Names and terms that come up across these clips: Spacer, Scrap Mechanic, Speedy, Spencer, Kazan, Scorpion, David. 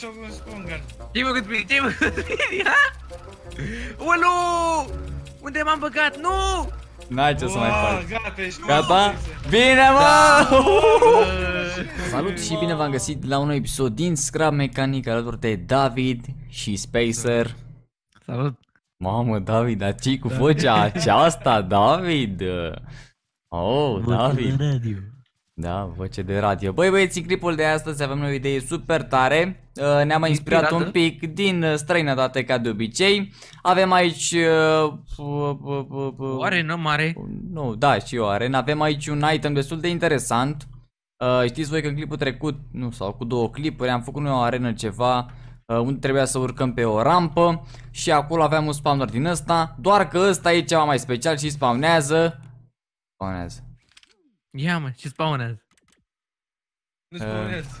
Shogun Stronger. Tii-mă cât prind, tii-mă cât prind, ha? Ulu! Unde m-am băgat? Nu! N-ai ce să mai faci. Gata? Bine, mă! Salut și bine v-am găsit la un episod din Scrap Mechanic alături de David și Spacer. Salut! Mamă, David, dar ce-i cu vocea aceasta, David? Oh, David. Da, voce de radio. Băi băieți, în clipul de astăzi avem o idee super tare. Ne-am mai inspirat un pic din străinătate ca de obicei. Avem aici... o arenă mare. Nu, da, și o arenă. Avem aici un item destul de interesant. Știți voi că în clipul trecut, nu, sau cu două clipuri, am făcut noi o arenă ceva unde trebuia să urcăm pe o rampă și acolo aveam un spawner din ăsta. Doar că ăsta e ceva mai special și spawnează. Ia mă, ce spawnează? Nu spawnează.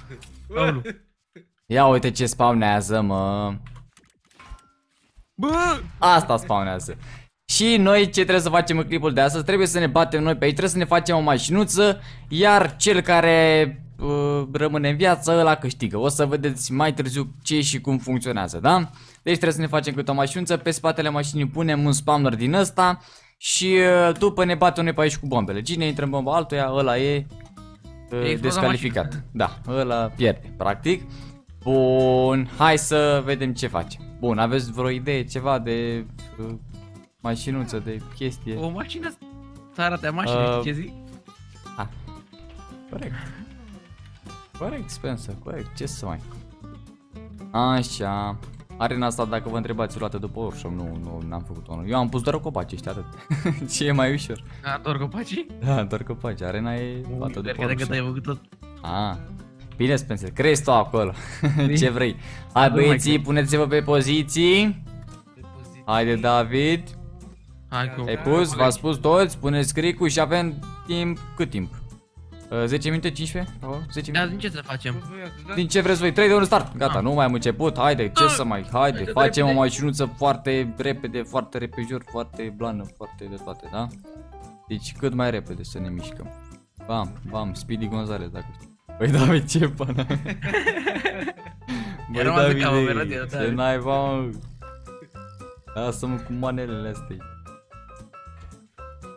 Ia uite ce spawnează, mă. Bă! Asta spawnează. Și noi ce trebuie să facem în clipul de astăzi? Trebuie să ne batem noi pe aici, trebuie să ne facem o mașinuță. Iar cel care rămâne în viață, ăla câștigă. O să vedeți mai târziu ce și cum funcționează, da? Deci trebuie să ne facem câte o mașinuță. Pe spatele mașinii punem un spawner din ăsta. Și după ne batem noi pe aici cu bombele. Cine intră în bomba altuia, ăla e descalificat. Da, ăla pierde, practic. Bun, hai să vedem ce face. Bun, aveți vreo idee, ceva de mașinuță, de chestie? O mașină, să arate mașină, ce zic? A, corect. Corect, Spencer, corect, ce să mai... Așa... Arena asta, dacă vă întrebați, o luată după workshop, nu, n-am făcut-o. Eu am pus doar copaci, ăștia atât. Ce e mai ușor? A, doar copacii? Da, doar copaci, arena e luată după workshop. Ai făcut tot. A, bine, Spencer, crezi tu acolo. Ce vrei? Hai băieții, puneți-vă pe poziții. Haide, David. Ai pus, v-ați pus toți, puneți scricul și avem timp, cât timp? 10 minute, 15? 10 minute? Da, din ce să facem? Din ce vreți voi? 3 de 1 start! Gata, nu mai am început, haide, ce să mai... Haide, facem o mașinuță foarte repede, foarte repejor, foarte blană, foarte de toate, da? Deci cât mai repede să ne mișcăm. Bam, bam, Speedy Gonzalez, dacă știi. Băi, David, ce pana? Băi, David, ce naiba, mă? Lasă-mă cu manelele astea.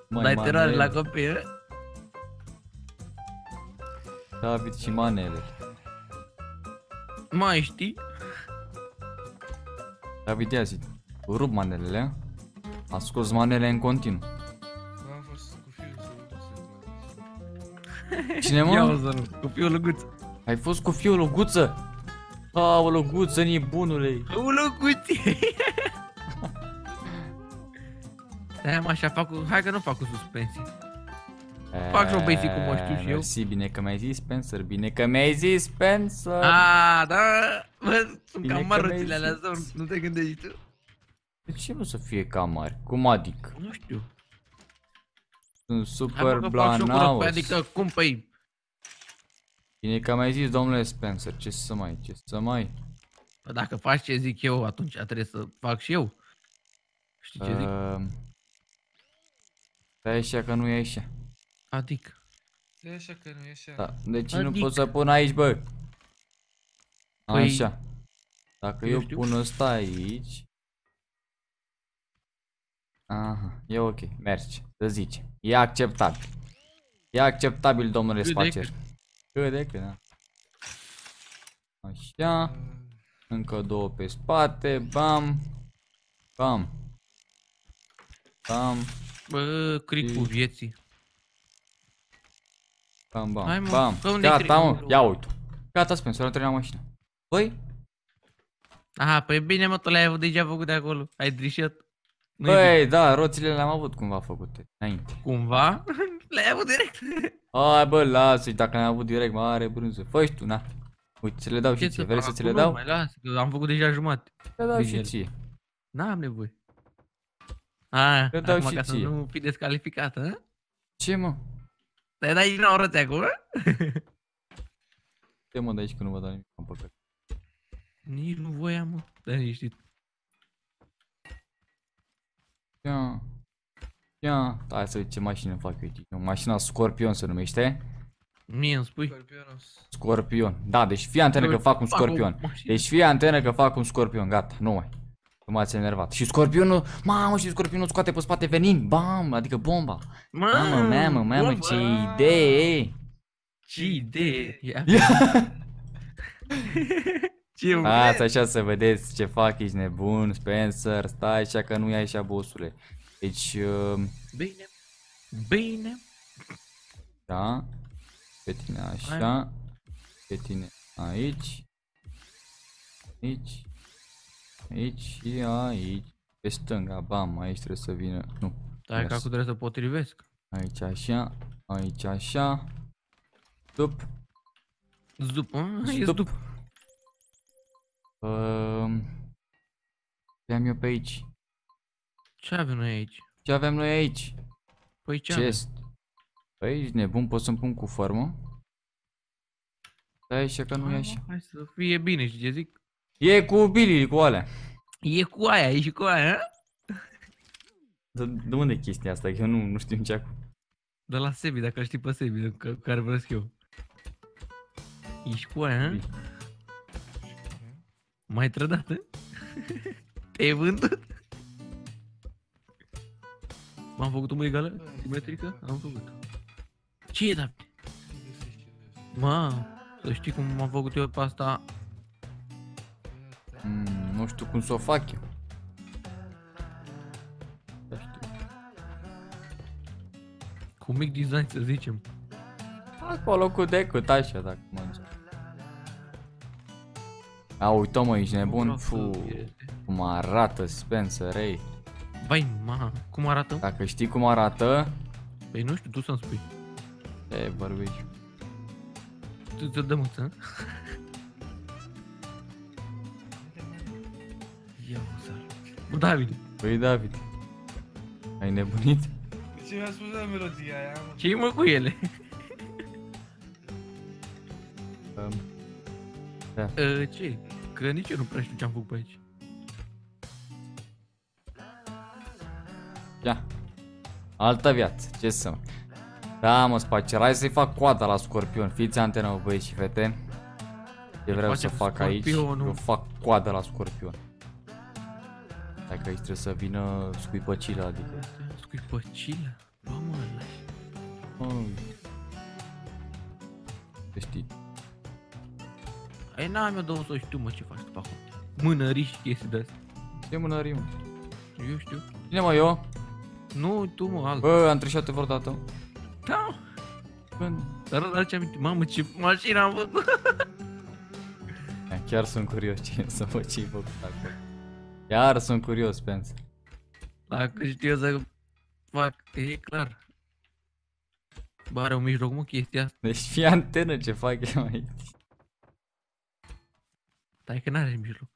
Dai teroare la copii, David și manele. Mai știi? David, ia zi, rup manelele. A scos manele în continuu. Cine, mă? Ia cu fiul Luguță. Ai fost cu fiul Luguță? Aoleu, Luguță, nebunule. Luguță. Da, mă, așa fac cu... Hai că nu fac cu suspensie. Fac o basic cum o știu și eu. Mersi, bine că mi-ai zis, Spencer, bine că mi-ai zis, Spencer. A, da, bă, sunt cam mari roțile alea, nu te gândești tu? De ce nu să fie cam mari? Cum adică? Nu știu. Sunt super blanaos. Adică cum, păi? Bine că mi-ai zis, domnule Spencer, ce să mai, ce să mai? Dacă faci ce zic eu, atunci trebuie să fac și eu. Știi ce zic? Da, e așa că nu e așa. Adică. E așa că nu e așa. Da, deci adică nu pot să pun aici, bă. Așa. Dacă eu pun ăsta aici. Aha, e ok, merge, să zice. E acceptabil. E acceptabil, domnule Spacer. Cât de cât, da. Așa. Încă două pe spate, bam. Bam. Bam. Bă, cricul vieții. Bam, bam, hai, mă, bam, gata, mă, ia uite. Gata, Spencer, am terminat mașina. Băi? Aha, păi bine, mă, tu le-ai avut deja făcut de acolo, ai trișat. Băi, da, roțile le-am avut cumva făcute, înainte. Cumva? Le-ai avut direct? Hai, bă, lasă-i, dacă le-am avut direct, mare brânză, fă-și tu, na. Uite, ți le dau și ție, vrei să ți le dau? Mai las, că am făcut deja jumate. Le dau și ție. N-am nevoie. A, acum ca să nu fii descalificat, hă? Ce, mă? Te dai din nou roțea acum? Te mă de aici că nu vă dau nimic, am păcat. Nici nu voiam, mă. Te-ai liniștit. Ia. Ia. Hai să vedem ce mașină fac eu aici. Mașina Scorpion se numește. Mie îmi spui? Scorpionos. Scorpion. Da, deci fie antenă că fac un scorpion. Deci fie antenă că fac un scorpion. Gata, nu mai. Nu m-ați enervat. Și scorpionul, mamă, și scorpionul scoate pe spate venin. Bam, adică bomba. Mamă, mamă, mamă, ce idee. Ce idee. Ați așa să vedeți ce fac, ești nebun, Spencer, stai așa că nu ia așa, bossule. Deci... Bine, bine. Da, pe tine așa, pe tine aici, aici, aici și aici, pe stânga, bam, aici trebuie să vină, nu. Stai că acum trebuie să potrivesc. Aici așa, aici așa, stup. Zup, e stup. Ce am eu pe aici? Ce avem noi aici? Ce avem noi aici? Păi ce avem? Păi ești nebun, pot să-mi pun cu formă? Stai așa că nu e așa. Hai să fie bine, știi ce zic? E cu bilii, cu alea. E cu aia, e și cu aia. De unde e chestia asta? Că eu nu știu ce acum. De la Sebi, dacă știi pe Sebi, care vreau eu. E și cu aia, hă? M-ai trădat, hă? Te-ai vândut? M-am făcut o mă egală? Simetrică? Am făcut. Ce e, da? Mă, să știi cum m-am făcut eu pe asta? Nu știu cum să o fac eu. Nu știu. Cu mic design, să zicem. Acolo cu decut, așa, dacă mă zic. A, uite mă, ești nebun? Fu, cum arată Spencer, ei. Vai, ma, cum arată? Dacă știi cum arată... Păi nu știu, tu să-mi spui. E, vorbești. Tu te dăm uță. Ia mă, David. Păi, David. Ai nebunit? Ce mi-a spus la melodia aia, mă? Ce-i mă cu ele? Da. Ce? Că nici eu nu prea știu ce-am făcut pe aici. Ia. Altă viață, ce să mă. Da mă, Spacer, hai să-i fac coada la scorpion. Fiți antenă, mă, băieți și fete. Ce vreau să fac aici, eu fac coada la scorpion. Dacă aici trebuie să vină scuipăcila, adică. Scuipăcila? Bă, mă, lași. Te știi. Ei, n-am eu două să știu, mă, ce faci tu pe acolo. Mânării și chestii de-astea. Ce mânării, mă? Eu știu. Cine, mă, eu? Nu, tu, mă, altul. Bă, am trișat-o vreodată. Da, mă. Dar ce aminte, mamă, ce mașină am făcut. Chiar sunt curios să văd ce-i făcut acolo. Chiar sunt curios, Spencer. Dacă știu să fac, e clar. Bă, are un mijloc, mă, chestia asta. Deci fie antenă ce fac eu aici. Stai că n-are mijloc.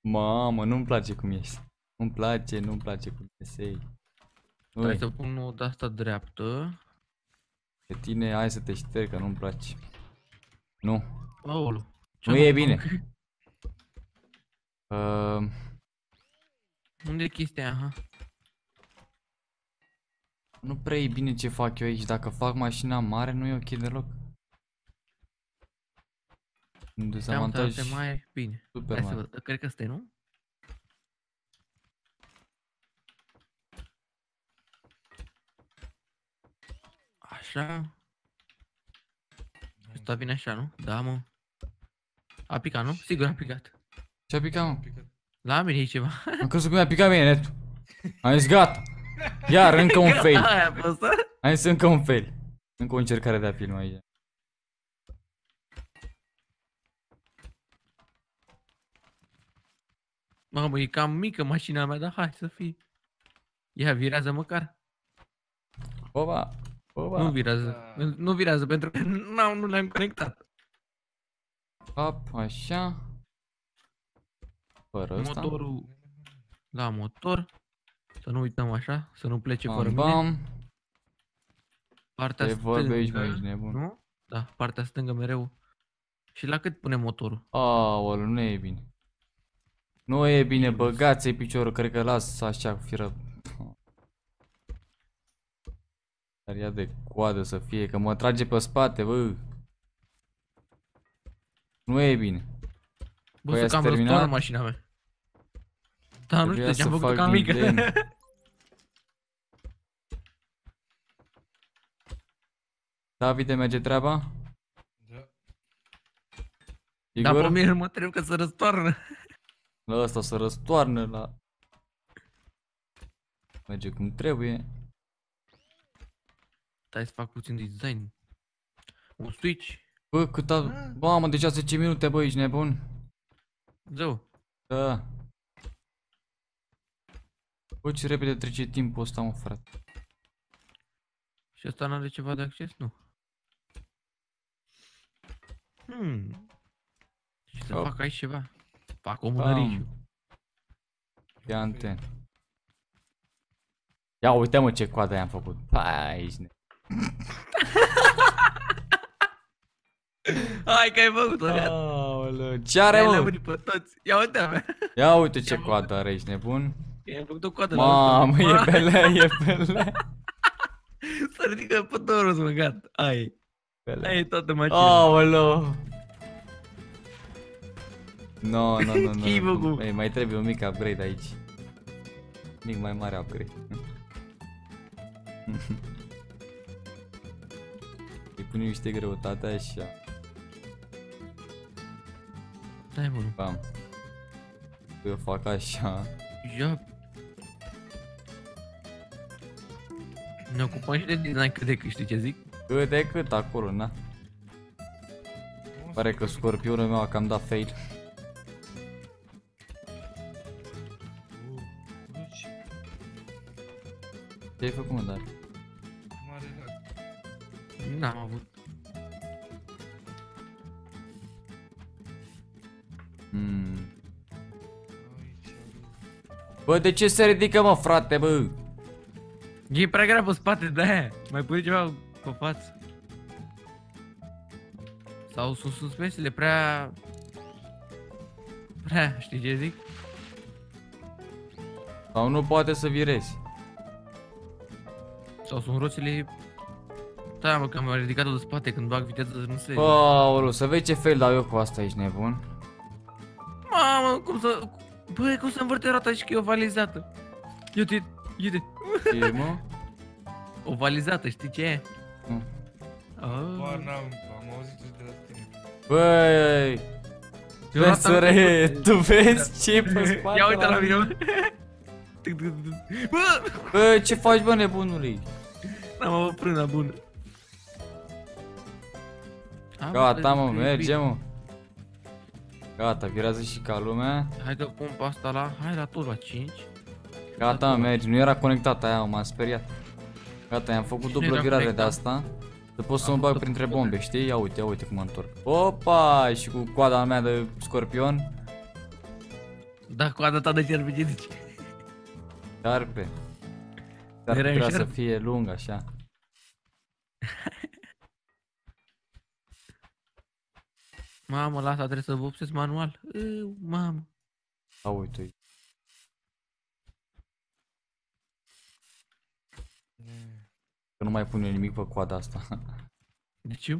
Mamă, nu-mi place cum ești. Nu-mi place, nu-mi place cum ești. Hai să pun o de-asta dreaptă. Pe tine, hai să te șterg, că nu-mi place. Nu. Aolo, nu e bine. Unde e chestia aia? Nu prea e bine ce fac eu aici. Dacă fac mașina mare, nu e ok deloc. Un dezavantaj super mare. Cred că ăsta e, nu? Așa. Asta vine așa, nu? Da, mă. A picat, nu? Sigur a picat. Ce a picat, mă? La mine e ceva. Am crezut că mi-a picat mie netul. Am zis gata. Iar încă un fail. Am zis încă un fail. Încă o încercare de a filma aici. Mamă, e cam mică mașina mea, dar hai să fie. Ia, virează măcar. Opa. Nu virează, nu virează pentru că nu le-am conectat. Hop, așa. Fără ăsta. Motorul la motor. Să nu uităm așa, să nu plece fără mine. Partea stângă, da, partea stângă mereu. Și la cât punem motorul? Aoleu, nu e bine. Nu e bine, băgați-i piciorul, cred că las așa, firă. Dar ia de coadă să fie, că mă trage pe spate, bă. Nu e bine. Bă, să cam răstoară mașina mea. Dar nu știu de ce am făcut cam mică. David, merge treaba? Da. Igor? Dar pe mine nu mă trebuie că să răstoarnă. La ăsta să răstoarnă, la... Merge cum trebuie. Stai să fac puțin design. Un switch. Bă, cât a... Mamă, deja 10 minute, bă, ești nebun? Zău. Da. Bă, ce repede trece timpul ăsta, mă, frate. Și ăsta n-are ceva de acces? Nu. Și să fac aici ceva. Fac o mânărișu. Ia antenă. Ia uite, mă, ce coadă i-am făcut. Hai, ești nebun. Hai că ai făcut-o, iată. Ce are, mă? Ia uite, mă. Ia uite ce coadă are, ești nebun. I-am făcut o coadă. Mamă, e pe lea, e pe lea. S-a ridicat pe dorul, mă, gata. Ai. Ai toată mașina. Aoleu. No, no, no, no. Ei, mai trebuie un mic upgrade aici. Mic mai mare upgrade. Îi punem niște greutate așa. Stai, mă. Bam. Eu fac așa. Ia. Ne ocupăm și de design cât de cât, știi ce zic? Cât de cât acolo, na. Pare că scorpionul meu a cam dat fail. Ce-ai făcut, mă, dar? N-am avut. Bă, de ce se ridică, mă, frate, bă? E prea grea pe spate, de-aia. Mai pune ceva pe față. Sau sunt suspensiile prea... știi ce zic? Sau nu poate să virezi. Sau sunt roțile... Da, mă, că mi-am ridicat-o de spate când bag viteză, nu se... Aoleu, să vezi ce fail dau eu cu asta, ești nebun. Mamă, cum să... Bă, cum să învârte roata și că e ovalizată. Iute, iute. Ce, mă? Ovalizată, știi ce e? Nu. Doar n-am auzit de la tine. Băi! Spencer, tu vezi ce-i pe spate? Ia uite la mine, mă! Bă, ce faci, bă, nebunului? N-am avut prână bună. Gata, mă, merge, mă. Gata, virează și ca lumea. Hai că pun pe asta la... Hai la tot la 5. Gata, mergi. Nu era conectată aia, m-am speriat. Gata, i-am făcut dublă virare de asta. Să pot să mă bag printre bombe, știi? Ia uite, ia uite cum mă întorc. Opa! Și cu coada mea de scorpion. Da, coada ta de șerpe, ce zici? Șarpe. Dar trebuia să fie lung, așa. Mamă, la asta trebuie să vopsesc manual. Mamă. A, uite-i. Că nu mai pun eu nimic pe coada asta. De ce?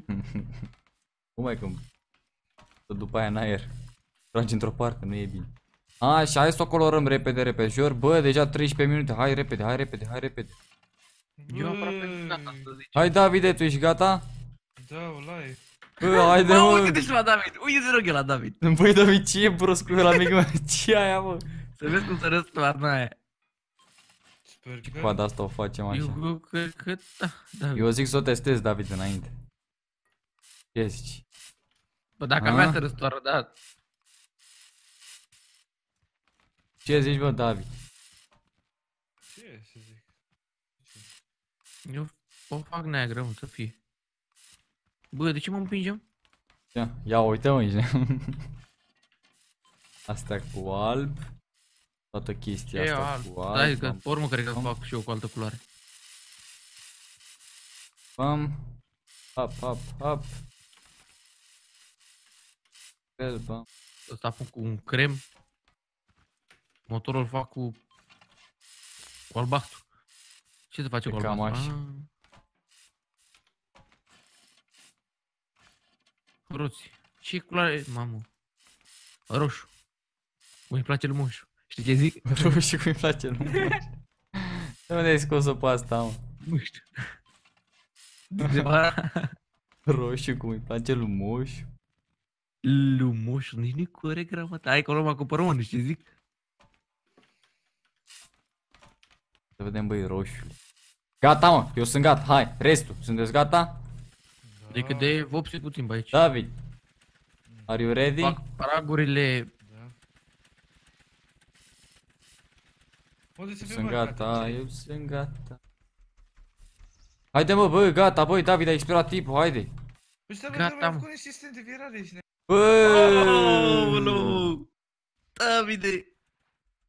Cum mai că... După aia în aer. Tragi într-o parte, nu e bine. Așa, hai să o colorăm repede, repejor. Bă, deja 13 minute, hai repede, hai repede, hai repede. Eu aproape gata, să zici. Hai, Davide, tu ești gata? Da, ăla-i. Bă, haide, mă! Mă, uite-te și la David, uite să rog eu la David. Băi, David, ce e brosc cu ăla mic, mă? Ce aia, mă? Să vezi cum să răstoarnă aia. Ce coada asta o facem așa? Eu cred că da, David. Eu zic să o testez, David, înainte. Ce zici? Bă, dacă avea să răstoară, da. Ce zici, bă, David? Ce să zic? Eu o fac neagră, mă, să fie. Bă, de ce mă împingem? Ia, uite, mă, aici. Astea cu alb. Toată chestia asta cu alb. Da, că pe urmă cred că fac și eu cu altă culoare. Bam. Hop, hop, hop. Fel, bam. Ăsta pun cu un crem. Motorul fac cu albastru. Ce se face cu albastru? roți. Ce culoare? Mamă. Roșu. Cum-i place lui Moșu. Știi ce zic? Roșu cum-i place lui Moșu. De unde ai scos-o pe asta, mă? Nu știu. Roșu cum-i place lui Moșu. Lui Moșu, nici nu-i corect gramata. Hai că o luăm acopără, mă, nu știu ce zic. Să vedem, băi, roșiule. Gata, mă, eu sunt gata, hai, restul, sunteți gata? Da. De cât de vopsi puțin pe aici. David, are you ready? Fac pragurile. Da. Eu sunt gata. Haide, mă, bă, gata, băi, David, a expirat tipul, haide. Gata, mă. Bă, Davide.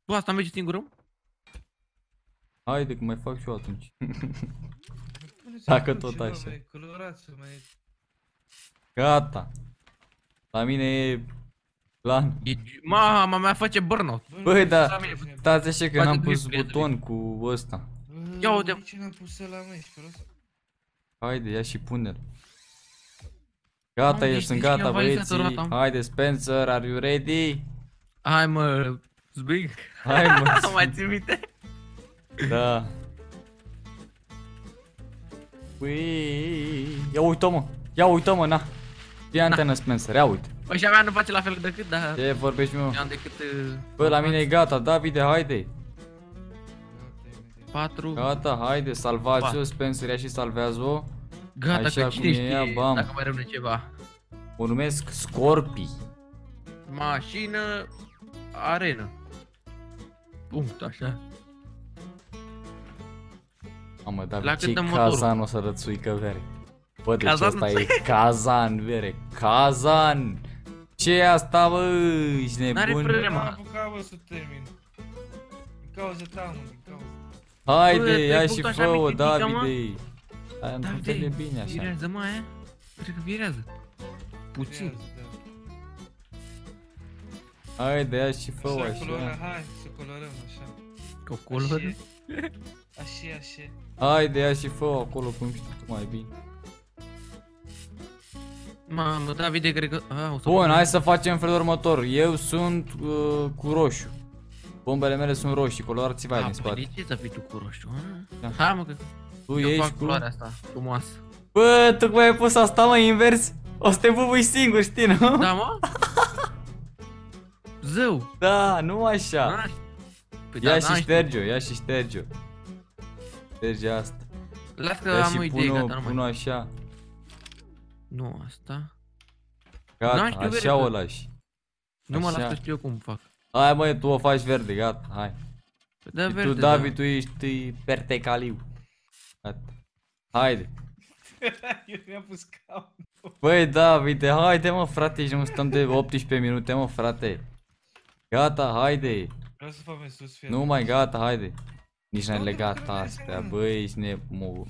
Bă, asta merge singură? Haide că mai fac și eu atunci. Dacă tot așa. Gata. La mine e plan. Mama mea face burnout. Băi, da, stați așa că n-am pus buton cu ăsta. Ia uite. De ce n-am pus ăla, măi, ești prost? Haide, ia și pune-l. Gata, eu sunt gata, băieții. Haide, Spencer, are you ready? Hai, mă, Zbig. Hai, mă, mai ții minte? Da. Uiii. Ia uita-mă. Ia uita-mă, na. Fii antenă, Spencer, ia uite. Bă, și a mea nu face la fel decât, dar... Ce vorbești, mă? Bă, la mine e gata, Davide, haide. 4. Gata, haide, salvați-o, Spencer, ia și salvează-o. Gata, că cine știe dacă mai rămâne ceva. O numesc Scorpion. Mașină... Arenă. Punct, așa. Mamă, dar ce Kazan o să rățui că vere. Bă, deci asta e Kazan, vere. Kazan! Ce e asta, bă? Ești nebun? N-are problema. N-am apucat, bă, să termin. Din cauza ta, mă, din cauza. Haide, ia și fă-o, Davide. Am putere bine, așa. Virează, mă, aia? Cred că virează. Puțin. Haide, ia și fă-o, așa. Hai, să colorăm, așa. Că o colorăm? Așa, așa. Haide, ia și fă acolo, cum știu tu mai bine. Mamă, Davide, cred că... Bun, hai să facem felul următor. Eu sunt cu roșu. Bombele mele sunt roșii, colorați-vă aia din spate. De ce să fii tu cu roșu? Hai, mă, că... Tu ești cu... asta, frumoasă. Bă, tu cum ai pus asta, mă, invers? O să te bubui singur, știi, nu? Da, mă? Zău. Da, nu așa. Ia și șterge-o, ia și șterge-o. Șterge asta. Las că am idei, gata, nu mai. Pun-o așa. Nu, asta. Gata, așa o lași. Nu mă las că știu eu cum fac. Hai, măi, tu o faci verde, gata, hai. Și tu, David, tu ești pertecaliu. Gata. Haide. Eu mi-am pus caunul. Băi, David, haide, mă, frate, și nu stăm de 18 minute, mă, frate. Gata, haide. Vreau să fac mai sus, fie. Nu mai, gata, haide. Nici n-ai legat astea, băi, ești nebun.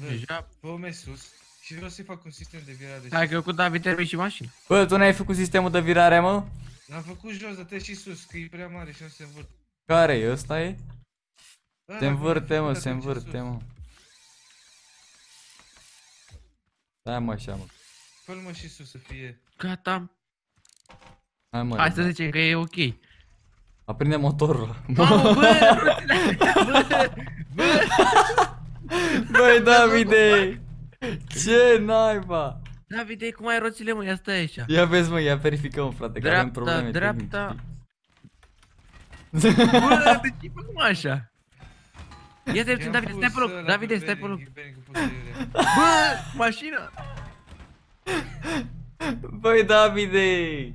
Deja, bă, mai sus. Și vreau să-i fac un sistem de virare. Hai că eu cu David termin și mașină. Bă, tu n-ai făcut sistemul de virare, mă? L-am făcut jos, dar te și sus, că e prea mare și nu se învârte. Care e? Ăsta e? Se învârte, mă, se învârte, mă. Hai, mă, așa, mă. Fă-l, mă, și sus să fie. Gata. Hai, mă. Hai să zicem că e ok. Aprinde motorul. Mamă, bă! Băi, Davide! Ce naiba? Davide, cum ai roțile, mă? Ia stai așa. Ia vezi, mă, ia verificăm, frate, că avem probleme. Dreapta, dreapta... Bă, de ce fac, mă, așa? Ia te-ai puțin, Davide, stai pe loc! Davide, stai pe loc! Bă, mașina! Băi, Davide!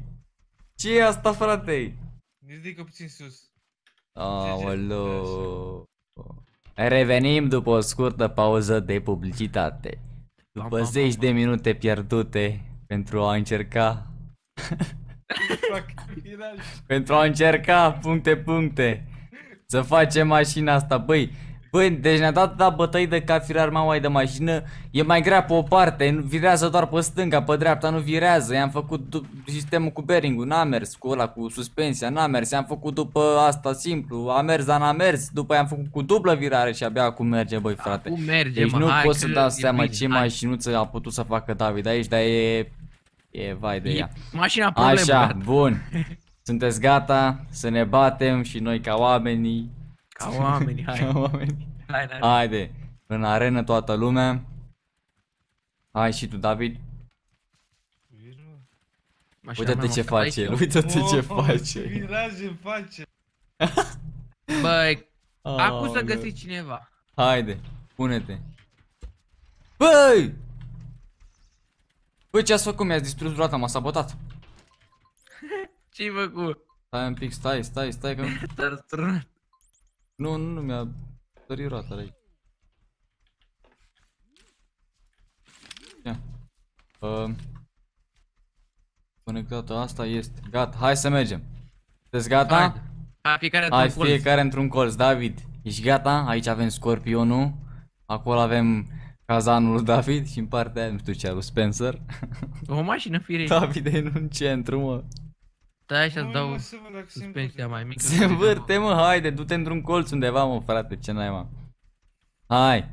Ce e asta, frate? Ridică puțin sus. Aoleu. Revenim după o scurtă pauză de publicitate. După 10 de minute pierdute pentru a încerca pentru a încerca puncte să facem mașina asta. Băi, Băi, deci ne-a dat bătăi de cafir armaua de mașină. E mai grea pe o parte, virează doar pe stânga, pe dreapta nu virează. I-am făcut sistemul cu bearing-ul, n-a mers, cu ăla, cu suspensia, n-a mers. I-am făcut după asta simplu, a mers, dar n-a mers. După i-am făcut cu dublă virare și abia acum merge, băi, frate. Acum merge, deci nu pot să dau seama ce mașinuță a putut să facă David aici, dar e... E vai de ea. Mașina problemă. Așa, bun. Sunteți gata să ne batem și noi ca oamenii. Ca oamenii, hai. Ca oamenii. Hai, hai, hai. Haide, în arenă toată lumea. Hai și tu, David. Uite-te ce face el, uite-te ce face. Viraje face. Băi, acum să găsi cineva. Haide, pune-te. Băi! Băi, ce ați făcut? Mi-ați distrus roata, m-a sabotat. Ce-ai făcut? Stai un pic, stai că... Te-a răsturnat. Nu, nu, mi-a tărit roata de aici. Ia. Conectată asta este. Gata, hai să mergem. Sunteți gata? Hai, fiecare într-un colț. David, ești gata? Aici avem Scorpionul. Acolo avem... Kazanul lui David și în partea aia, nu știu ce a lui Spencer. O mașină firește. David e în centru, mă. Stai așa-ți dau suspensia mai mică. Se învârte, mă, haide, du-te într-un colț undeva, mă, frate, ce n-ai, mă. Hai.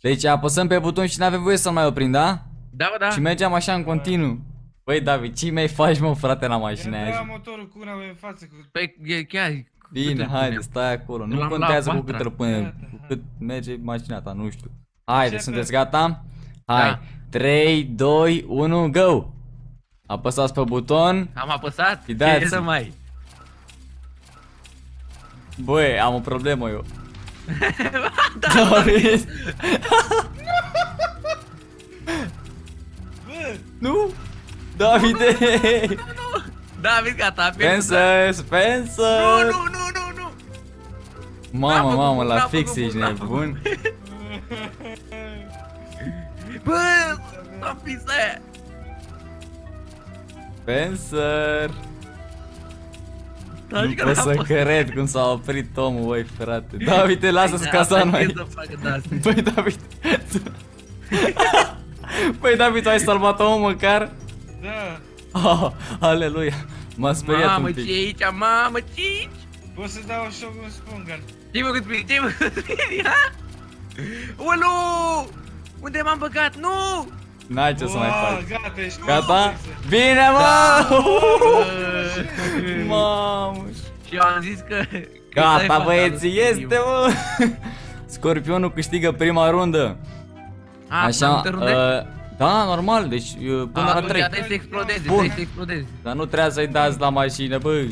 Deci apăsăm pe buton și n-avem voie să-l mai oprim, da? Da, da. Și mergeam așa în continuu. Băi, David, ce mai faci, mă, frate, la mașina aia? Era motorul cu una în față. Păi, chiar... Bine, haide, stai acolo. Nu contează cu cât îl pune, cu cât merge mașina ta, nu știu. Haide, sunteți gata? Hai, da. 3, 2, 1, go! Apăsați pe buton. Am apăsat? Ce să mai? Băi, am o problemă eu. Da, nu? Davide! David, gata, Spencer, Spencer! Nu, nu, nu, nu! Mamă, mamă, la fix ești nebun! Bă, s-a prins aia! Spencer! Nu pot să cred cum s-a oprit omul, băi, frate. David, lasă-ți Kazanul aici. Băi, David... Băi, David, ai salvat omul măcar? Da. Aleluia, m-a speriat un pic. Mamă, ce-i aici, mamă, ce-i aici? Pot să dau șoc în spungan. Ce-i făcut prin, ce-i făcut prin, ha? Ulu! Unde m-am băgat? Nu! N-ai ce să mai faci. Gata? Bine, mă! Mamă! Și eu am zis că... Gata, băieții, este, mă! Scorpionul câștigă prima rundă. Așa, da, normal, deci până la 3. Trebuie să explodezi, trebuie să explodezi. Dar nu trebuie să-i dați la mașină, bă!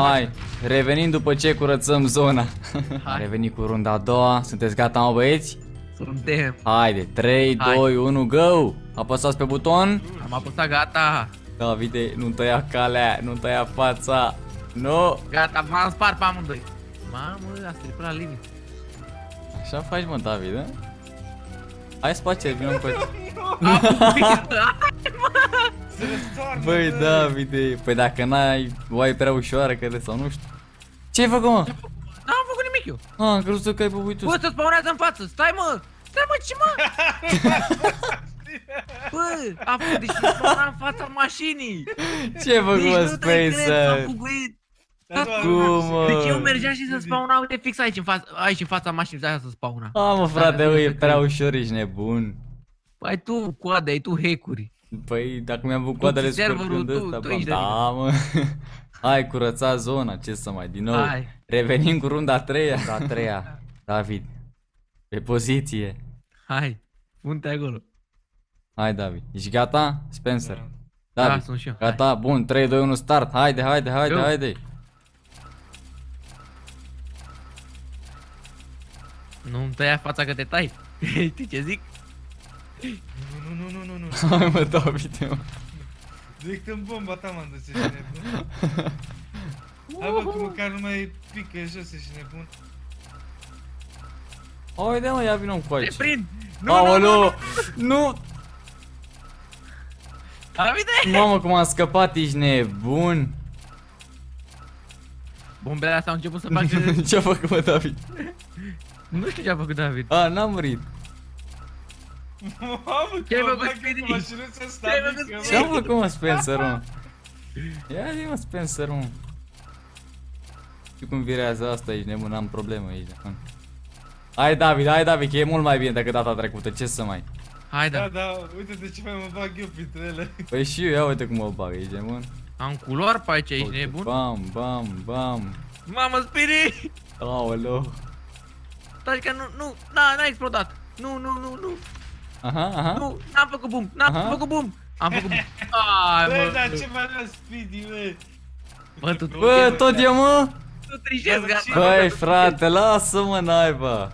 Hai, revenim după ce curățăm zona. Am revenit cu runda a doua. Sunteți gata, mă, băieți? Suntem. Haide, 3, 2, 1, go! Apăsați pe buton. Am apăsat, gata. Davide, nu tăia calea, nu tăia fața. Nu! Gata, m-am spart pe amândoi. Mamă, asta e până la limit. Așa faci, mă, Davide? Hai, spație, vină încoace. Băi, Davide, păi dacă n-ai, o ai prea ușoară, crede, sau nu știu. Ce-ai făcut, mă? N-am făcut nimic eu. Am crezut că ai păbuit tu. Bă, să-ți spawnează în față, stai, mă! Stai, mă, ce, mă? Bă, a făcut, deci nu spawnea în fața mașinii. Ce-ai făcut, mă, Spacer? Cum, deci eu mergeam și să spawnau, uite, fix aici, în fața mașinii, de-aia să spawnau. A, mă, frate, e prea ușor, ești nebun. Păi tu coada, ai tu hack-uri. Păi, dacă mi-am făcut coadele scorpion ăsta, bă, da, mă. Hai, curăța zona, ce să mai, din nou. Hai. Revenim cu runda a treia. Runda a treia, David. Pe poziție. Hai, punte acolo. Hai, David, ești gata? Spencer. David, da, sunt și eu. Gata, hai. Bun, 3, 2, 1, start. Haide, haide, haide, eu. Haide. Nu-mi tăia fața că te tai. Știi ce zic? Nu. Hai, mă, David, mă. Direct în bomba ta m-am dus, ești nebun. Hai, bă, că măcar nu mai pică jos, ești nebun. Haide, mă, ia vină-mi cu aici. Te prind! Aoleu! Nu! Mamă, cum am scăpat, ești nebun. Bombele astea au început să facă... Ce-a făcut, mă, David? Nu știu ce-a făcut David. A, n-a murit. Mamă, ce-ai făcut, Speedy? Ce-a făcut, mă, Spencer, mă? Ia zi, mă, Spencer, mă. Știu cum virează asta aici, nebun, am problemă aici. Hai, David, hai, David, că e mult mai bine decât data trecută, ce să mai... Hai, da. Da, da, uite de ce mai mă bag eu printre ele. Păi și eu, ia uite cum mă bag, ești nebun. Am culoar pe aici, ești nebun. Bam, bam, bam. Mamă, Spiri! Aoleu. Stai că nu, n-a explodat. Nu. Aha, aha. Nu, n-am făcut boom, am făcut boom. Ai, bă, dar ce m-a dat Speedy, bă? Bă, tot eu, mă? Tu trișezi, gata. Băi, frate, lasă-mă, naiba.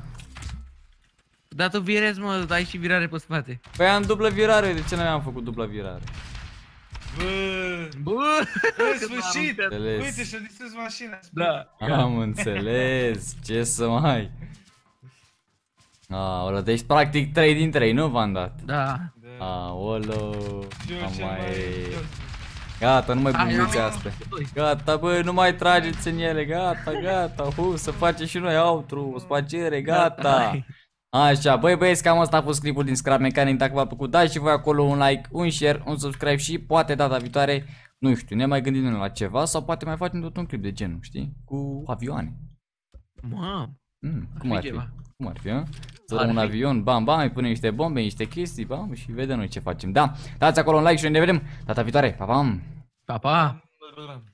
Dar tu virezi, mă, ai și virare pe spate. Păi am dublă virare, de ce n-am făcut dublă virare? Bă, în sfârșit! Uite, și-a distrus mașina. Da. Am înțeles, ce să mai... Aolo, deci practic 3 din 3, nu v-am dat? Da. Aolo, gata, nu mai bubuiți astea. Gata, bă, nu mai trageți în ele, gata, să facem și noi outro, o spaciere, gata. Așa, băi băieți, cam asta a fost clipul din Scrap Mechanic. Dacă v-a plăcut, dați și voi acolo un like, un share, un subscribe și poate data viitoare, nu știu, ne mai gândim noi la ceva sau poate mai facem tot un clip de genul, știi? Cu avioane. Mamă, cum ar fi? Cum ar fi, a? Zărăm un avion, bam, bam, îi punem niște bombe, niște chestii, bam, și vedem noi ce facem. Da, dați acolo un like și noi ne vedem data viitoare, pa, pam! Pa, pa!